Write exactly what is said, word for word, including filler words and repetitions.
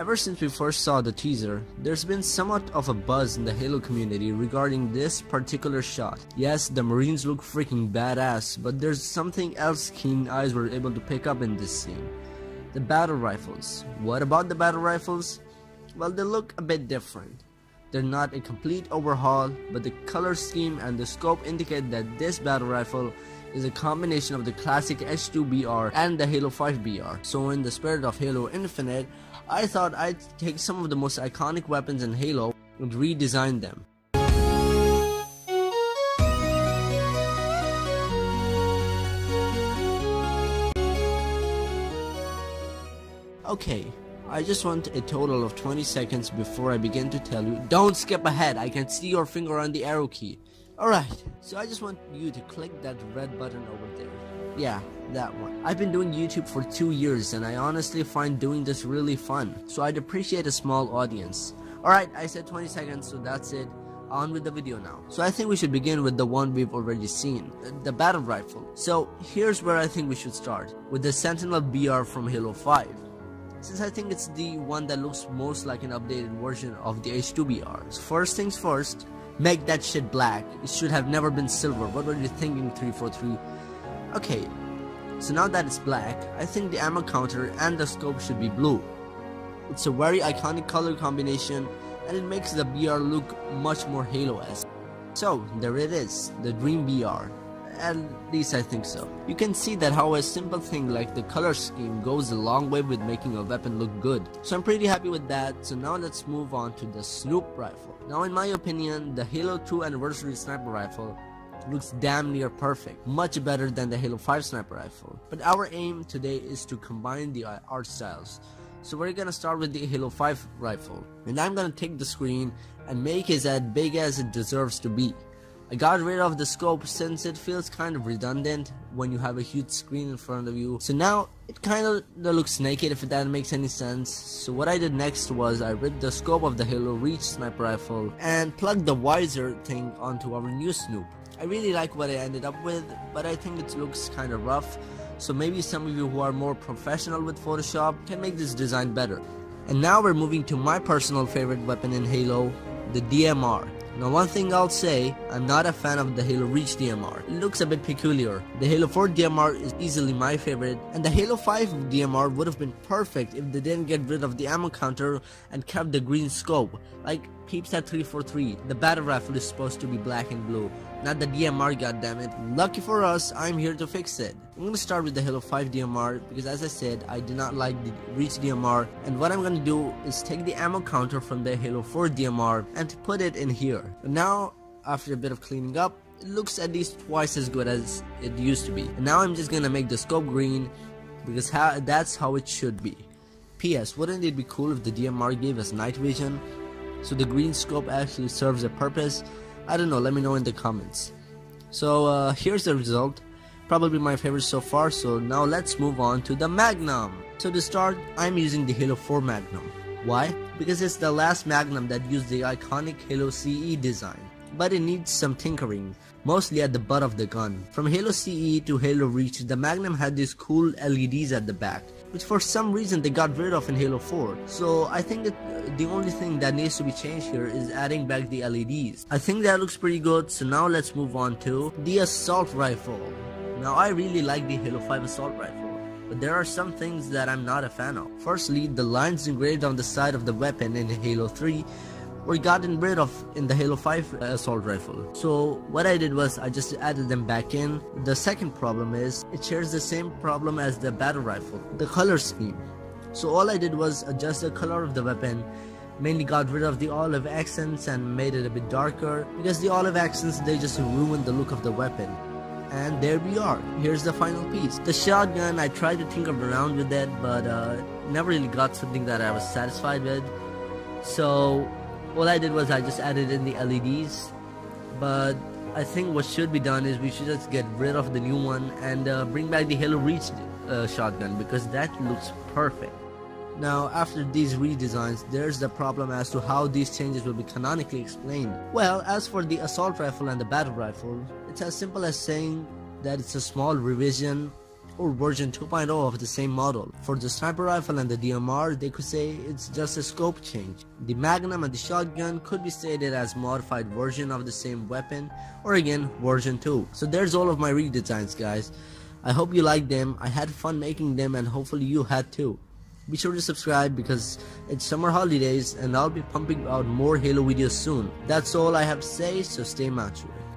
Ever since we first saw the teaser, there's been somewhat of a buzz in the Halo community regarding this particular shot. Yes, the Marines look freaking badass, but there's something else keen eyes were able to pick up in this scene. The battle rifles. What about the battle rifles? Well, they look a bit different. They're not a complete overhaul, but the color scheme and the scope indicate that this battle rifle is a combination of the classic H two B R and the Halo five B R. So in the spirit of Halo Infinite, I thought I'd take some of the most iconic weapons in Halo and redesign them. Okay, I just want a total of twenty seconds before I begin to tell you. Don't skip ahead, I can see your finger on the arrow key. Alright, so I just want you to click that red button over there. Yeah, that one. I've been doing YouTube for two years and I honestly find doing this really fun, so I'd appreciate a small audience. Alright, I said twenty seconds, so that's it. On with the video now. So I think we should begin with the one we've already seen, the battle rifle. So here's where I think we should start, with the Sentinel B R from Halo five. Since I think it's the one that looks most like an updated version of the H two B R. First things first, make that shit black. It should have never been silver. What were you thinking, three forty-three? Okay, so now that it's black, I think the ammo counter and the scope should be blue. It's a very iconic color combination and it makes the B R look much more Halo-esque. So there it is, the dream B R. At least I think so. You can see that how a simple thing like the color scheme goes a long way with making a weapon look good. So I'm pretty happy with that. So now let's move on to the Snoop rifle. Now in my opinion, the Halo two anniversary sniper rifle looks damn near perfect. Much better than the Halo five sniper rifle. But our aim today is to combine the art styles. So we're gonna start with the Halo five rifle. And I'm gonna take the screen and make it as big as it deserves to be. I got rid of the scope since it feels kind of redundant when you have a huge screen in front of you. So now it kind of looks naked, if that makes any sense. So what I did next was I ripped the scope of the Halo Reach sniper rifle and plugged the visor thing onto our new Snoop. I really like what I ended up with, but I think it looks kind of rough. So maybe some of you who are more professional with Photoshop can make this design better. And now we're moving to my personal favorite weapon in Halo, the D M R. Now one thing I'll say, I'm not a fan of the Halo Reach D M R. It looks a bit peculiar. The Halo four D M R is easily my favorite, and the Halo five D M R would have been perfect if they didn't get rid of the ammo counter and kept the green scope. Like peeps at three forty-three, the battle rifle is supposed to be black and blue, not the D M R, goddammit. Lucky for us, I'm here to fix it. I'm gonna start with the Halo five D M R because as I said, I did not like the Reach D M R, and what I'm gonna do is take the ammo counter from the Halo four D M R and put it in here. Now, after a bit of cleaning up, it looks at least twice as good as it used to be. And now I'm just gonna make the scope green, because how, that's how it should be. P S Wouldn't it be cool if the D M R gave us night vision? So the green scope actually serves a purpose? I don't know, let me know in the comments. So uh, here's the result. Probably my favorite so far, so now let's move on to the Magnum. So to start, I'm using the Halo four Magnum. Why? Because it's the last Magnum that used the iconic Halo C E design, but it needs some tinkering, mostly at the butt of the gun. From Halo C E to Halo Reach, the Magnum had these cool L E Ds at the back, which for some reason they got rid of in Halo four. So I think that uh, the only thing that needs to be changed here is adding back the L E Ds. I think that looks pretty good, so now let's move on to the assault rifle. Now I really like the Halo five assault rifle, but there are some things that I'm not a fan of. Firstly, the lines engraved on the side of the weapon in Halo three were gotten rid of in the Halo five assault rifle. So what I did was I just added them back in. The second problem is it shares the same problem as the battle rifle, the color scheme. So all I did was adjust the color of the weapon, mainly got rid of the olive accents and made it a bit darker, because the olive accents, they just ruined the look of the weapon. And there we are, here's the final piece. The shotgun, I tried to tinker around with it, but uh, never really got something that I was satisfied with. So all I did was I just added in the L E Ds, but I think what should be done is we should just get rid of the new one and uh, bring back the Halo Reach uh, shotgun, because that looks perfect. Now after these redesigns, there's the problem as to how these changes will be canonically explained. Well, as for the assault rifle and the battle rifle, it's as simple as saying that it's a small revision or version two point oh of the same model. For the sniper rifle and the D M R, they could say it's just a scope change. The Magnum and the shotgun could be stated as modified version of the same weapon, or again version two. So there's all of my redesigns, guys. I hope you liked them. I had fun making them and hopefully you had too. Be sure to subscribe because it's summer holidays and I'll be pumping out more Halo videos soon. That's all I have to say, so stay mature.